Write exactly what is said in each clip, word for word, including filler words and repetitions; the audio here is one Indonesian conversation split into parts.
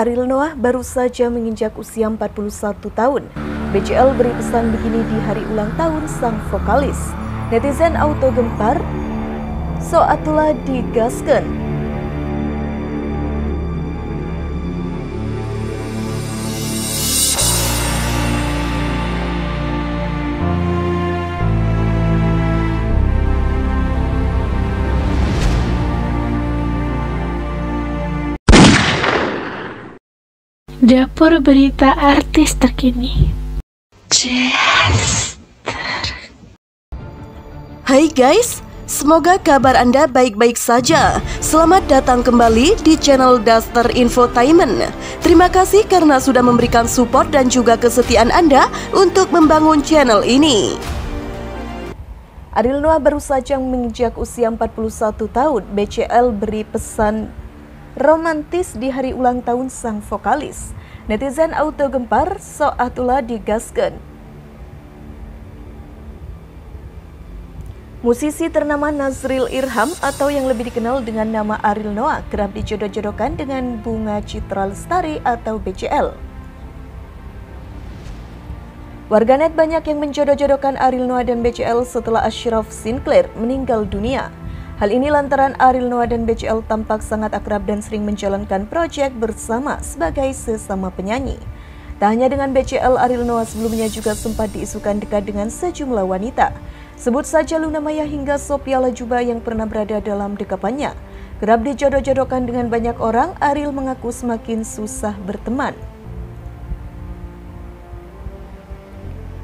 Ariel Noah baru saja menginjak usia empat puluh satu tahun. B C L beri pesan begini di hari ulang tahun sang vokalis. Netizen auto gempar, soatullah digaskan. Dapur berita artis terkini. Daster. Hai guys, semoga kabar Anda baik-baik saja. Selamat datang kembali di channel Daster Infotainment. Terima kasih karena sudah memberikan support dan juga kesetiaan Anda untuk membangun channel ini. Ariel Noah baru saja menginjak usia empat puluh satu tahun. B C L beri pesan romantis di hari ulang tahun sang vokalis. Netizen auto gempar, soatullah digaskan. Musisi ternama Nazril Irham atau yang lebih dikenal dengan nama Ariel Noah kerap dijodoh-jodohkan dengan Bunga Citra Lestari atau B C L. Warganet banyak yang menjodoh-jodohkan Ariel Noah dan B C L setelah Ashraf Sinclair meninggal dunia. Hal ini lantaran Ariel Noah dan B C L tampak sangat akrab dan sering menjalankan proyek bersama sebagai sesama penyanyi. Tak hanya dengan B C L, Ariel Noah sebelumnya juga sempat diisukan dekat dengan sejumlah wanita. Sebut saja Luna Maya hingga Sophia Lajuba yang pernah berada dalam dekapannya. Kerap dijodoh-jodohkan dengan banyak orang, Ariel mengaku semakin susah berteman.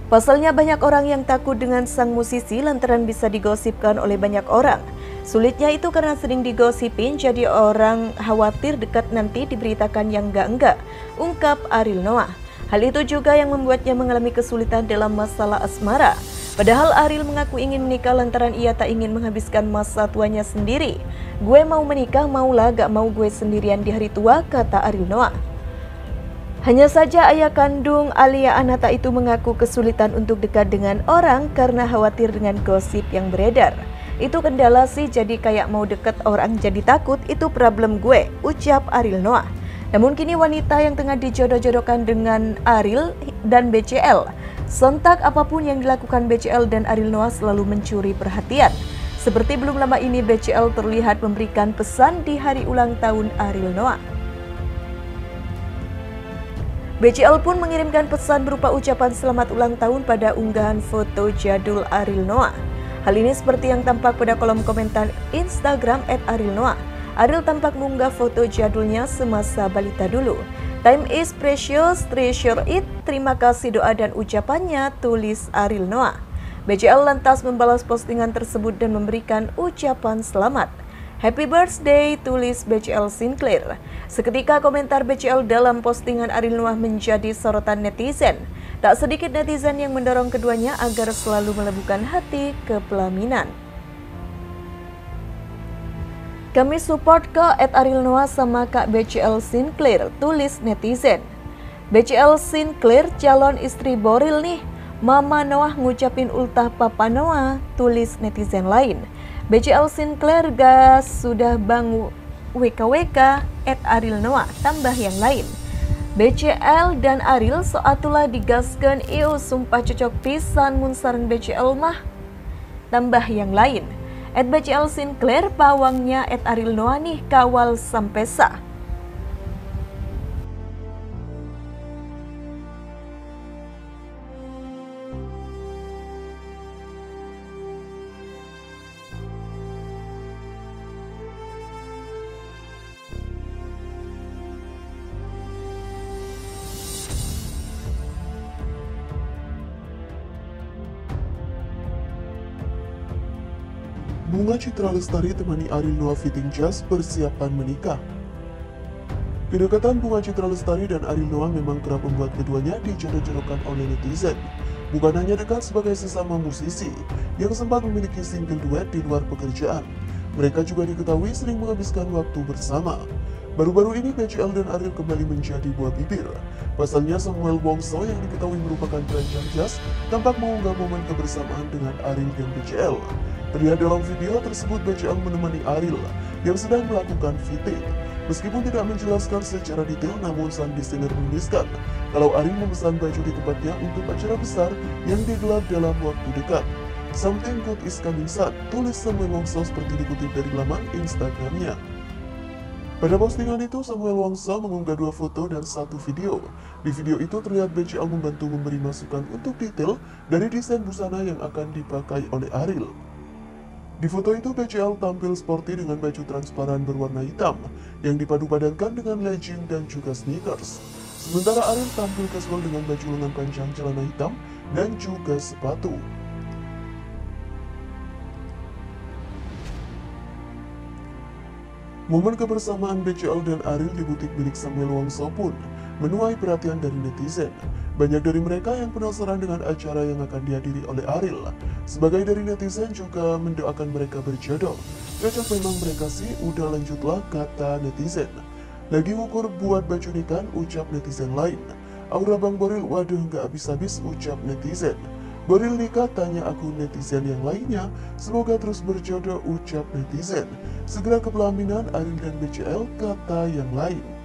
Pasalnya banyak orang yang takut dengan sang musisi lantaran bisa digosipkan oleh banyak orang. Sulitnya itu karena sering digosipin, jadi orang khawatir dekat nanti diberitakan yang enggak-enggak, ungkap Ariel Noah. Hal itu juga yang membuatnya mengalami kesulitan dalam masalah asmara. Padahal Ariel mengaku ingin menikah lantaran ia tak ingin menghabiskan masa tuanya sendiri. Gue mau menikah, maulah gak mau gue sendirian di hari tua, kata Ariel Noah. Hanya saja ayah kandung Alia Anata itu mengaku kesulitan untuk dekat dengan orang karena khawatir dengan gosip yang beredar. Itu kendala sih, jadi kayak mau deket orang jadi takut, itu problem gue, ucap Ariel Noah. Namun kini wanita yang tengah dijodoh-jodohkan dengan Ariel dan B C L. Sontak apapun yang dilakukan B C L dan Ariel Noah selalu mencuri perhatian. Seperti belum lama ini B C L terlihat memberikan pesan di hari ulang tahun Ariel Noah. B C L pun mengirimkan pesan berupa ucapan selamat ulang tahun pada unggahan foto jadul Ariel Noah. Hal ini seperti yang tampak pada kolom komentar Instagram et ariel noah. Ariel tampak mengunggah foto jadulnya semasa balita dulu. Time is precious, treasure it. Terima kasih doa dan ucapannya, tulis Ariel Noah. B C L lantas membalas postingan tersebut dan memberikan ucapan selamat. Happy birthday, tulis B C L Sinclair. Seketika komentar B C L dalam postingan Ariel Noah menjadi sorotan netizen. Tak sedikit netizen yang mendorong keduanya agar selalu melebuhkan hati ke pelaminan. Kami support ke et ariel Noah sama Kak B C L Sinclair, tulis netizen. B C L Sinclair calon istri Boril nih, Mama Noah ngucapin ultah Papa Noah, tulis netizen lain. B C L Sinclair gas sudah bang W K W K, et ariel Noah, tambah yang lain. B C L dan Ariel soatullah digaskan, iu sumpah cocok pisan mun sareng B C L mah, tambah yang lain. At B C L Sinclair pawangnya at Ariel Noah nih, kawal sampai sah. Bunga Citra Lestari temani Ariel Noah fitting jazz persiapan menikah. Kedekatan Bunga Citra Lestari dan Ariel Noah memang kerap membuat keduanya dijodoh-jodohkan oleh netizen. Bukan hanya dekat sebagai sesama musisi, yang sempat memiliki single duet di luar pekerjaan. Mereka juga diketahui sering menghabiskan waktu bersama. Baru-baru ini B C L dan Ariel kembali menjadi buah bibir. Pasalnya Samuel Wongso yang diketahui merupakan perancang jazz tampak mengunggah momen kebersamaan dengan Ariel dan B C L. Terlihat dalam video tersebut B C L menemani Ariel yang sedang melakukan fitting. Meskipun tidak menjelaskan secara detail, namun sang desainer menuliskan kalau Ariel memesan baju di tempatnya untuk acara besar yang digelar dalam waktu dekat. Something good is coming, sad, tulis Samuel Wongso seperti dikutip dari laman Instagramnya. Pada postingan itu, Samuel Wongso mengunggah dua foto dan satu video. Di video itu terlihat B C L membantu memberi masukan untuk detail dari desain busana yang akan dipakai oleh Ariel. Di foto itu, B C L tampil sporty dengan baju transparan berwarna hitam yang dipadu-padankan dengan legging dan juga sneakers. Sementara Ariel tampil casual dengan baju lengan panjang, celana hitam, dan juga sepatu. Momen kebersamaan B C L dan Ariel di butik milik Samuel Wongso pun menuai perhatian dari netizen. Banyak dari mereka yang penasaran dengan acara yang akan dihadiri oleh Ariel. Sebagai dari netizen juga mendoakan mereka berjodoh. Cocok memang mereka sih, udah lanjutlah, kata netizen. Lagi ukur buat baju nikan, ucap netizen lain. Aura Bang Boril, waduh nggak habis-habis, ucap netizen. Boril nikah, tanya akun netizen yang lainnya, semoga terus berjodoh, ucap netizen. Segera ke pelaminan Ariel dan B C L, kata yang lain.